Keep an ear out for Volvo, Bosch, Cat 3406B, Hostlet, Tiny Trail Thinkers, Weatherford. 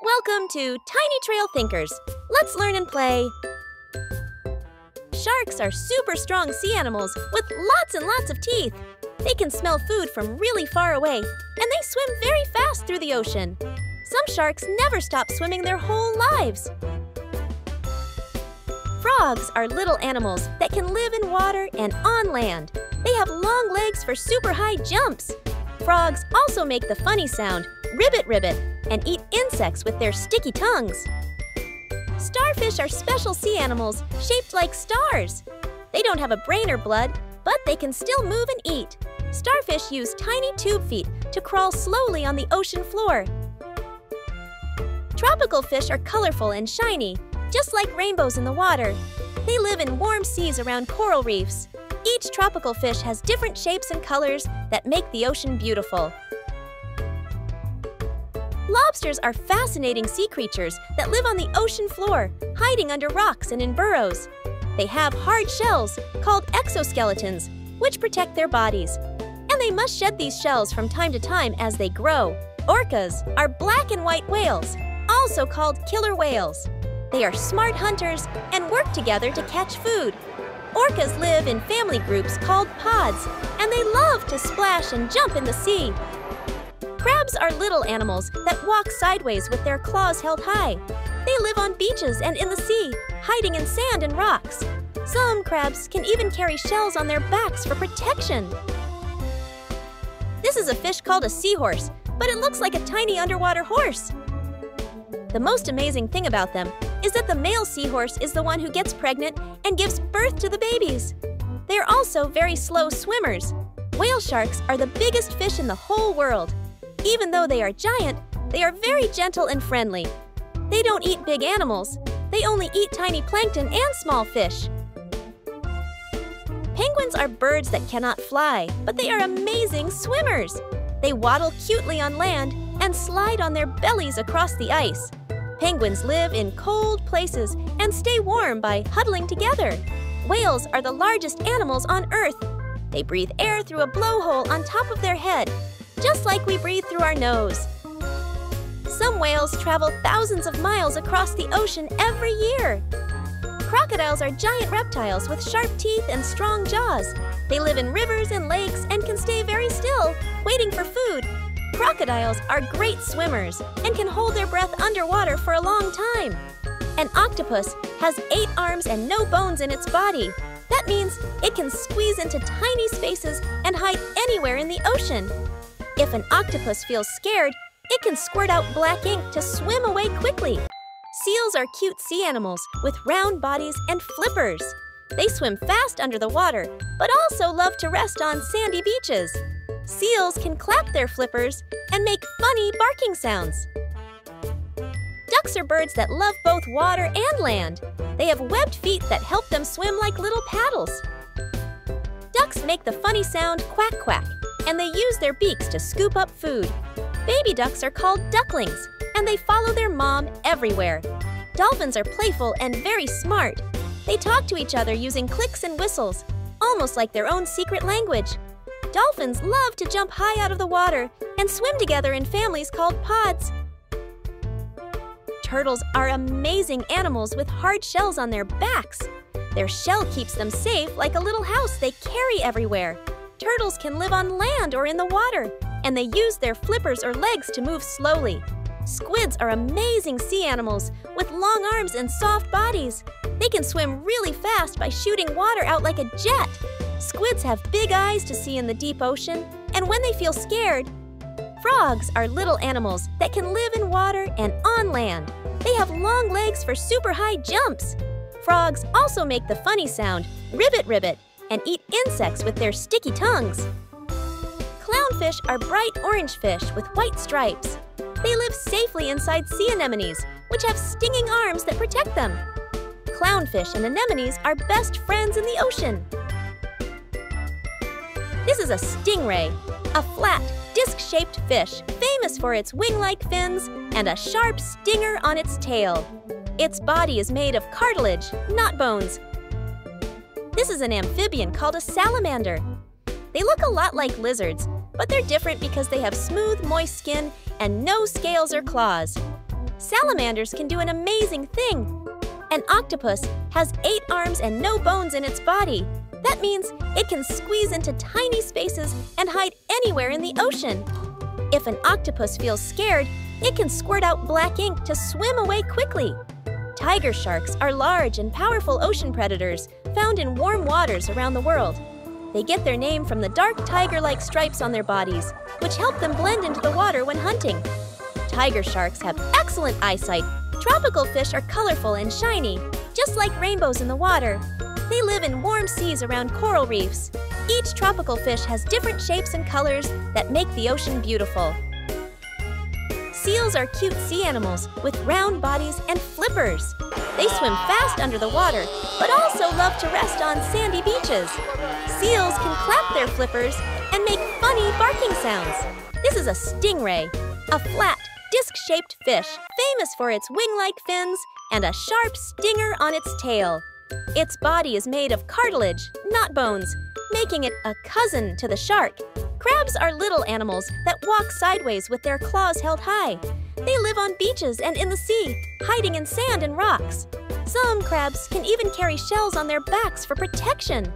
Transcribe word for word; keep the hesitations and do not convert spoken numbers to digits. Welcome to Tiny Trail Thinkers. Let's learn and play. Sharks are super strong sea animals with lots and lots of teeth. They can smell food from really far away, and they swim very fast through the ocean. Some sharks never stop swimming their whole lives. Frogs are little animals that can live in water and on land. They have long legs for super high jumps. Frogs also make the funny sound, ribbit ribbit, and eat insects with their sticky tongues. Starfish are special sea animals shaped like stars. They don't have a brain or blood, but they can still move and eat. Starfish use tiny tube feet to crawl slowly on the ocean floor. Tropical fish are colorful and shiny, just like rainbows in the water. They live in warm seas around coral reefs. Each tropical fish has different shapes and colors that make the ocean beautiful. Lobsters are fascinating sea creatures that live on the ocean floor, hiding under rocks and in burrows. They have hard shells called exoskeletons, which protect their bodies. And they must shed these shells from time to time as they grow. Orcas are black and white whales, also called killer whales. They are smart hunters and work together to catch food. Orcas live in family groups called pods, and they love to splash and jump in the sea. Crabs are little animals that walk sideways with their claws held high. They live on beaches and in the sea, hiding in sand and rocks. Some crabs can even carry shells on their backs for protection. This is a fish called a seahorse, but it looks like a tiny underwater horse. The most amazing thing about them is that the male seahorse is the one who gets pregnant and gives birth to the babies. They are also very slow swimmers. Whale sharks are the biggest fish in the whole world. Even though they are giant, they are very gentle and friendly. They don't eat big animals. They only eat tiny plankton and small fish. Penguins are birds that cannot fly, but they are amazing swimmers. They waddle cutely on land and slide on their bellies across the ice. Penguins live in cold places and stay warm by huddling together. Whales are the largest animals on Earth. They breathe air through a blowhole on top of their head, just like we breathe through our nose. Some whales travel thousands of miles across the ocean every year. Crocodiles are giant reptiles with sharp teeth and strong jaws. They live in rivers and lakes and can stay very still, waiting for food. Crocodiles are great swimmers and can hold their breath underwater for a long time. An octopus has eight arms and no bones in its body. That means it can squeeze into tiny spaces and hide anywhere in the ocean. If an octopus feels scared, it can squirt out black ink to swim away quickly. Seals are cute sea animals with round bodies and flippers. They swim fast under the water, but also love to rest on sandy beaches. Seals can clap their flippers and make funny barking sounds. Ducks are birds that love both water and land. They have webbed feet that help them swim like little paddles. Ducks make the funny sound quack quack, and they use their beaks to scoop up food. Baby ducks are called ducklings, and they follow their mom everywhere. Dolphins are playful and very smart. They talk to each other using clicks and whistles, almost like their own secret language. Dolphins love to jump high out of the water and swim together in families called pods. Turtles are amazing animals with hard shells on their backs. Their shell keeps them safe like a little house they carry everywhere. Turtles can live on land or in the water, and they use their flippers or legs to move slowly. Squids are amazing sea animals with long arms and soft bodies. They can swim really fast by shooting water out like a jet. Squids have big eyes to see in the deep ocean, and when they feel scared. Frogs are little animals that can live in water and on land. They have long legs for super high jumps. Frogs also make the funny sound, ribbit ribbit, and eat insects with their sticky tongues. Clownfish are bright orange fish with white stripes. They live safely inside sea anemones, which have stinging arms that protect them. Clownfish and anemones are best friends in the ocean. This is a stingray, a flat, disc-shaped fish famous for its wing-like fins and a sharp stinger on its tail. Its body is made of cartilage, not bones. This is an amphibian called a salamander. They look a lot like lizards, but they're different because they have smooth, moist skin and no scales or claws. Salamanders can do an amazing thing. An octopus has eight arms and no bones in its body. That means it can squeeze into tiny spaces and hide anywhere in the ocean. If an octopus feels scared, it can squirt out black ink to swim away quickly. Tiger sharks are large and powerful ocean predators found in warm waters around the world. They get their name from the dark tiger-like stripes on their bodies, which help them blend into the water when hunting. Tiger sharks have excellent eyesight. Tropical fish are colorful and shiny, just like rainbows in the water. They live in warm seas around coral reefs. Each tropical fish has different shapes and colors that make the ocean beautiful. Seals are cute sea animals with round bodies and flippers. They swim fast under the water, but also love to rest on sandy beaches. Seals can clap their flippers and make funny barking sounds. This is a stingray, a flat, disc-shaped fish famous for its wing-like fins and a sharp stinger on its tail. Its body is made of cartilage, not bones, making it a cousin to the shark. Crabs are little animals that walk sideways with their claws held high. They live on beaches and in the sea, hiding in sand and rocks. Some crabs can even carry shells on their backs for protection.